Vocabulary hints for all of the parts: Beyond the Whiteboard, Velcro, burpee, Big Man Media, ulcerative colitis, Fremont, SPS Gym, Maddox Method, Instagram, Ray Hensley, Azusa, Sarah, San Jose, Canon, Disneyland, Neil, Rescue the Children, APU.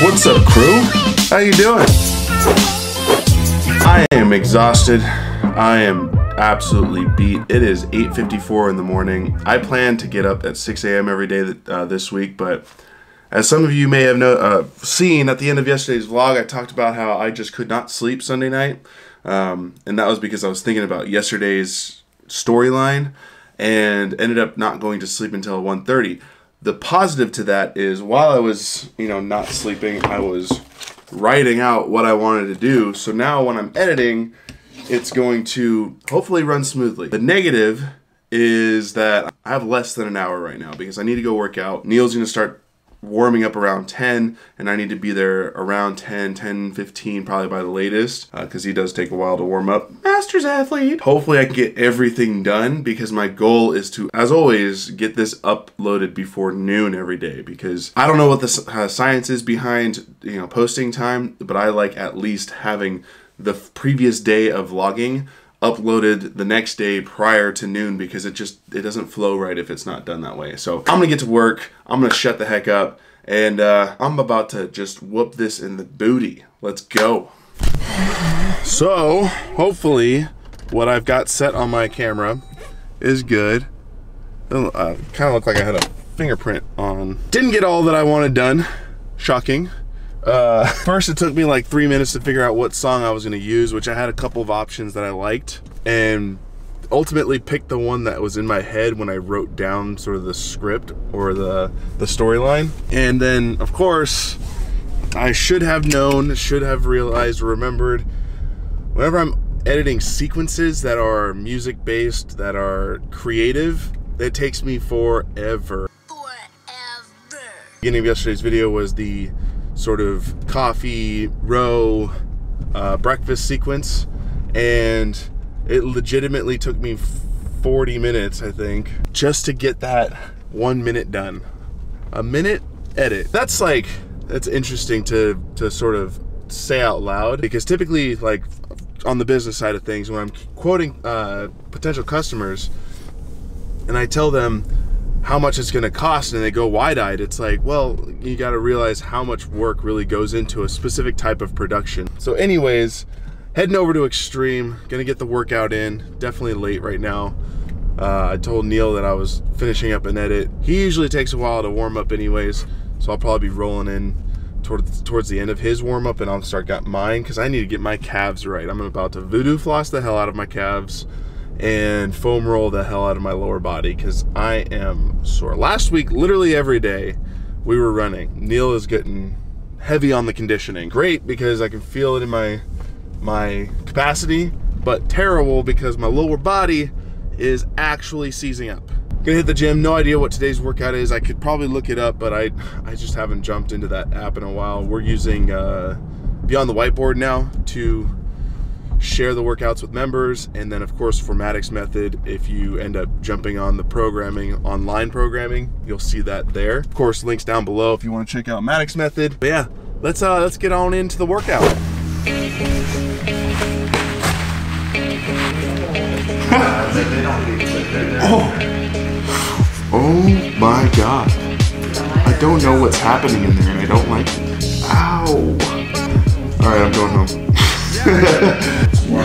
What's up, crew? How you doing? I am exhausted. I am absolutely beat. It is 8:54 in the morning. I plan to get up at 6 a.m. every day this week, but as some of you may have seen at the end of yesterday's vlog, I talked about how I just could not sleep Sunday night, and that was because I was thinking about yesterday's storyline and ended up not going to sleep until 1:30. The positive to that is while I was, not sleeping, I was writing out what I wanted to do. So now when I'm editing, it's going to hopefully run smoothly. The negative is that I have less than an hour right now because I need to go work out. Neil's going to start warming up around 10, and I need to be there around 10:15 probably by the latest, because he does take a while to warm up. Masters athlete! Hopefully I can get everything done, because my goal is to, as always, get this uploaded before noon every day, because I don't know what the science is behind posting time, but I like at least having the previous day of vlogging uploaded the next day prior to noon, because it doesn't flow right if it's not done that way. So I'm gonna get to work, I'm gonna shut the heck up, and I'm about to just whoop this in the booty. Let's go. So hopefully what I've got set on my camera is good. Kind of looked like I had a fingerprint on. Didn't get all that I wanted done, shocking. First it took me like 3 minutes to figure out what song I was gonna use, which I had a couple of options that I liked, and ultimately picked the one that was in my head when I wrote down sort of the script or the storyline. And then of course I should have known, should have realized, remembered, whenever I'm editing sequences that are music based, that are creative, it takes me forever. Beginning of yesterday's video was the sort of coffee row breakfast sequence, and it legitimately took me 40 minutes I think just to get that 1 minute done. A minute edit. That's interesting to sort of say out loud, because typically like on the business side of things, when I'm quoting potential customers and I tell them how much it's gonna cost and they go wide-eyed, it's like, well, you gotta realize how much work really goes into a specific type of production. So anyways, heading over to Extreme, gonna get the workout in, definitely late right now. I told Neil that I was finishing up an edit. He usually takes a while to warm up anyways, so I'll probably be rolling in towards the end of his warm up, and I'll start got mine, because I need to get my calves right. I'm about to voodoo floss the hell out of my calves and foam roll the hell out of my lower body, because I am sore. Last week, literally every day, we were running. Neil is getting heavy on the conditioning. Great, because I can feel it in my capacity, but terrible because my lower body is actually seizing up. Gonna hit the gym, no idea what today's workout is. I could probably look it up, but I just haven't jumped into that app in a while. We're using Beyond the Whiteboard now to share the workouts with members, and then of course for Maddox Method, if you end up jumping on the programming, online programming, you'll see that there. Of course, links down below if you want to check out Maddox Method. But yeah, let's get on into the workout. Oh my god, I don't know what's happening in there, and I don't like it. Ow. All right, I'm going home.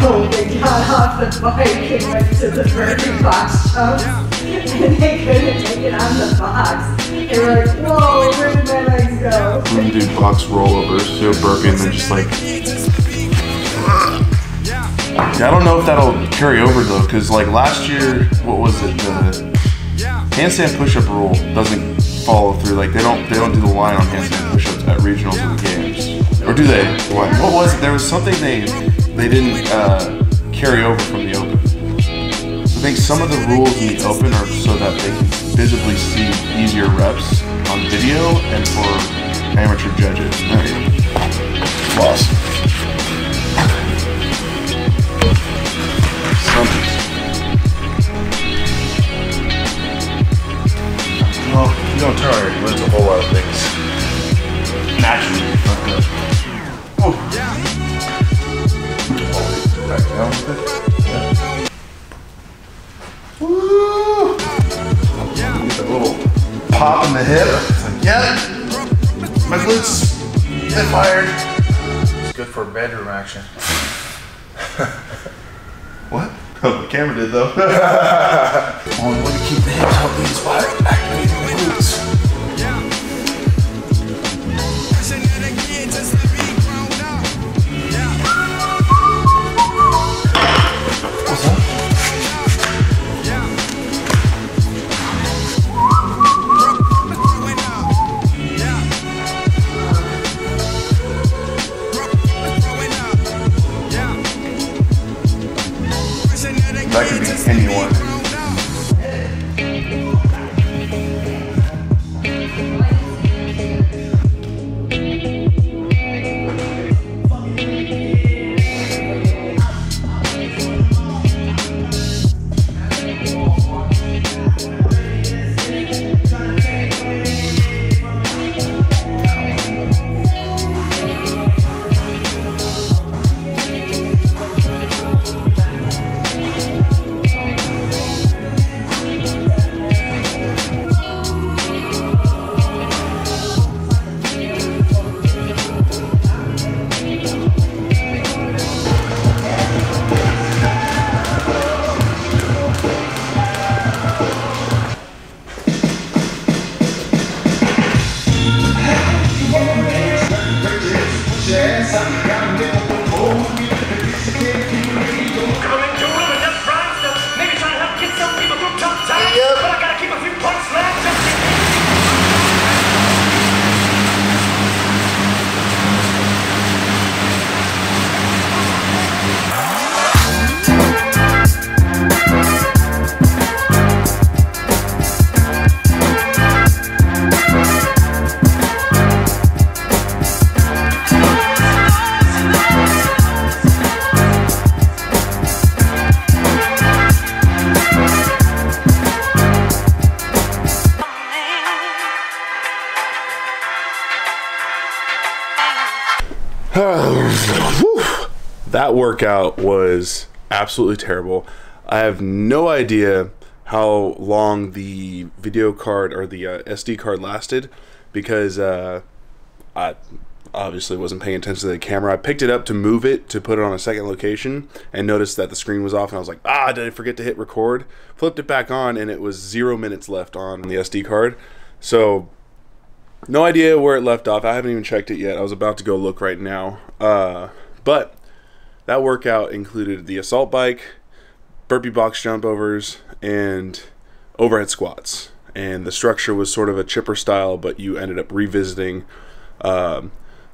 No, they got off the bike and went to the burning box jump, and they couldn't make it on the box. They were like, whoa, where did my legs go? We're gonna do box rollovers, so burping, and then just like... I don't know if that'll carry over though, because like last year, what was it, the handstand push-up rule doesn't follow through. Like they don't do the line on handstand push-ups at regionals and games. Or do they? What was it? There was something they didn't carry over from the open. I think some of the rules in the open are so that they can visibly see easier reps on video and for amateur judges. Loss. Something. Well, you don't try already, but it's a whole lot of things. Naturally. Yeah. Woo! Get that little pop in the hip. It's like, yeah, my glutes been fired. It's good for bedroom action. What? Oh, the camera did though. Only way to keep the hips healthy is by activating the glutes. What's up? That could be anyone. That workout was absolutely terrible. I have no idea how long the video card or the SD card lasted because I obviously wasn't paying attention to the camera. I picked it up to move it to put it on a second location and noticed that the screen was off and I was like, ah, did I forget to hit record? Flipped it back on and it was 0 minutes left on the SD card. So no idea where it left off. I haven't even checked it yet. I was about to go look right now. But that workout included the assault bike, burpee box jump overs, and overhead squats. And the structure was sort of a chipper style, but you ended up revisiting the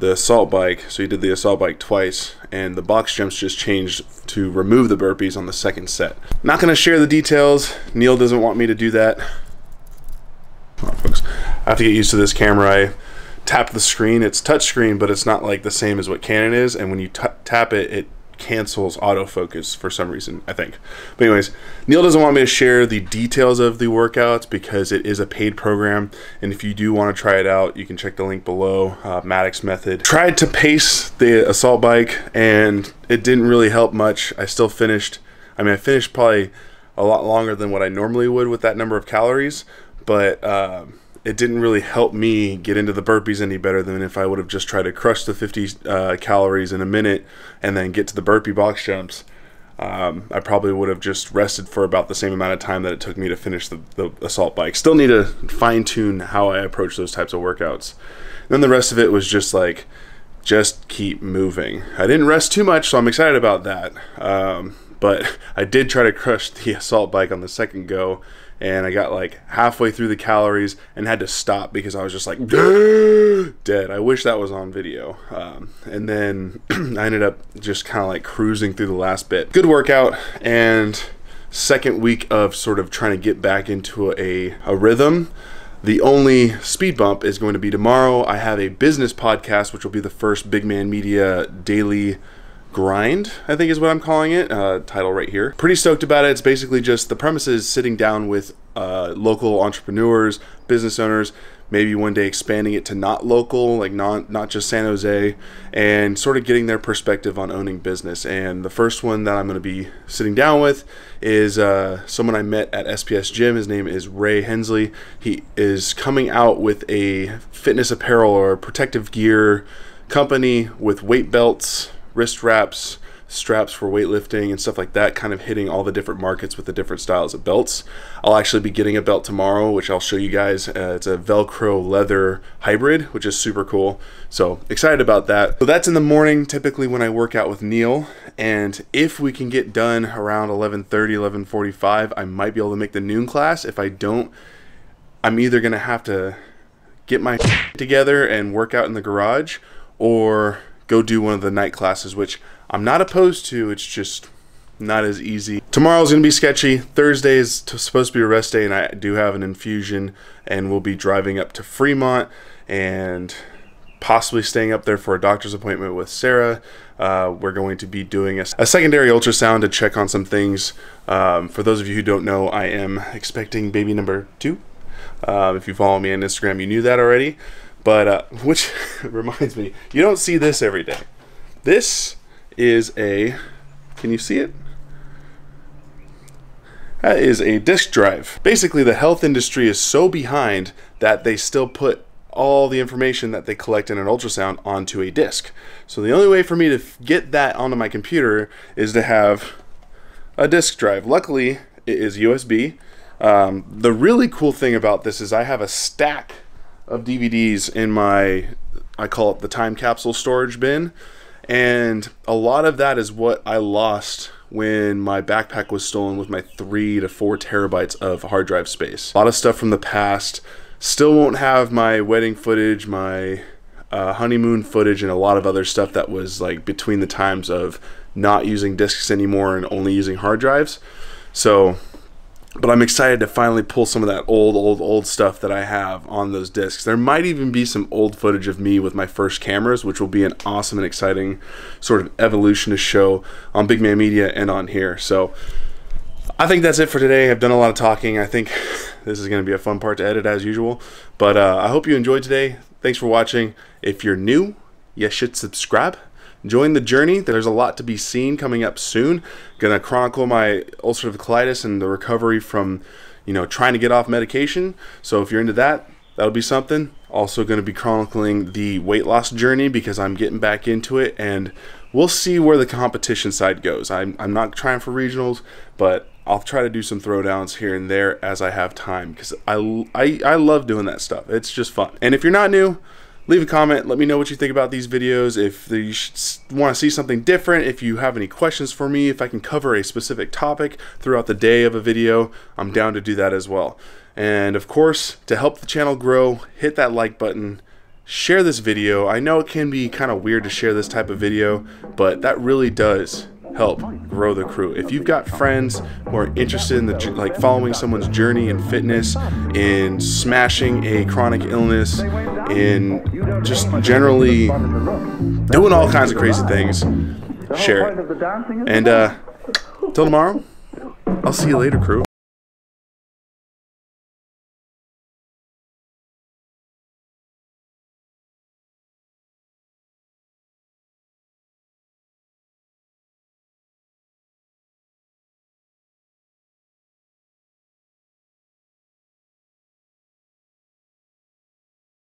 assault bike. So you did the assault bike twice, and the box jumps just changed to remove the burpees on the second set. Not gonna share the details. Neil doesn't want me to do that. All right, folks, I have to get used to this camera. I tap the screen. It's touchscreen, but it's not like the same as what Canon is. And when you tap it, it cancels autofocus for some reason, I think. But anyways, Neil doesn't want me to share the details of the workouts because it is a paid program. And if you do want to try it out, you can check the link below, Maddox Method. Tried to pace the assault bike and it didn't really help much. I still finished. I mean, I finished probably a lot longer than what I normally would with that number of calories, but it didn't really help me get into the burpees any better than if I would have just tried to crush the 50 calories in a minute and then get to the burpee box jumps. I probably would have just rested for about the same amount of time that it took me to finish the assault bike. Still need to fine tune how I approach those types of workouts. And then the rest of it was just like, just keep moving. I didn't rest too much, so I'm excited about that. But I did try to crush the assault bike on the second go, and I got like halfway through the calories and had to stop because I was just like dead. I wish that was on video. And then I ended up just kind of like cruising through the last bit. Good workout and second week of sort of trying to get back into a rhythm. The only speed bump is going to be tomorrow. I have a business podcast, which will be the first Big Man Media daily grind, I think is what I'm calling it, title right here. Pretty stoked about it. It's basically just the premise is sitting down with local entrepreneurs, business owners, maybe one day expanding it to not local, like not just San Jose, and sort of getting their perspective on owning business. And the first one that I'm going to be sitting down with is someone I met at SPS Gym. His name is Ray Hensley. He is coming out with a fitness apparel or protective gear company with weight belts, wrist wraps, straps for weightlifting and stuff like that, kind of hitting all the different markets with the different styles of belts. I'll actually be getting a belt tomorrow, which I'll show you guys. It's a Velcro leather hybrid, which is super cool. So excited about that. So that's in the morning, typically when I work out with Neil. And if we can get done around 11:30, 11:45, I might be able to make the noon class. If I don't, I'm either gonna have to get my shit together and work out in the garage or go do one of the night classes, which I'm not opposed to, it's just not as easy. Tomorrow's gonna be sketchy. Thursday is supposed to be a rest day and I do have an infusion and we'll be driving up to Fremont and possibly staying up there for a doctor's appointment with Sarah. We're going to be doing a secondary ultrasound to check on some things. For those of you who don't know, I am expecting baby number 2. If you follow me on Instagram, you knew that already. But which reminds me, you don't see this every day. This is a, can you see it? That is a disk drive. Basically, the health industry is so behind that they still put all the information that they collect in an ultrasound onto a disk. So the only way for me to get that onto my computer is to have a disk drive. Luckily, it is USB. The really cool thing about this is I have a stack of DVDs in my, I call it the time capsule storage bin. And a lot of that is what I lost when my backpack was stolen with my 3 to 4 terabytes of hard drive space. A lot of stuff from the past. Still won't have my wedding footage, my honeymoon footage, and a lot of other stuff that was like between the times of not using discs anymore and only using hard drives. So, but I'm excited to finally pull some of that old stuff that I have on those discs. There might even be some old footage of me with my first cameras, which will be an awesome and exciting sort of evolution to show on Big Man Media and on here. So I think that's it for today. I've done a lot of talking. I think this is going to be a fun part to edit as usual. But I hope you enjoyed today. Thanks for watching. If you're new, you should subscribe. Join the journey. There's a lot to be seen coming up soon. Gonna chronicle my ulcerative colitis and the recovery from, you know, trying to get off medication. So if you're into that, that'll be something. Also gonna be chronicling the weight loss journey because I'm getting back into it, and we'll see where the competition side goes. I'm not trying for regionals, but I'll try to do some throwdowns here and there as I have time because I love doing that stuff. It's just fun. And if you're not new, leave a comment, let me know what you think about these videos, if you want to see something different, if you have any questions for me, if I can cover a specific topic throughout the day of a video, I'm down to do that as well. And of course, to help the channel grow, hit that like button, share this video. I know it can be kind of weird to share this type of video, but that really does help grow the crew. If you've got friends who are interested in the, like, following someone's journey in fitness, in smashing a chronic illness, in just generally doing all kinds of crazy things, share it. And till tomorrow, I'll see you later, crew.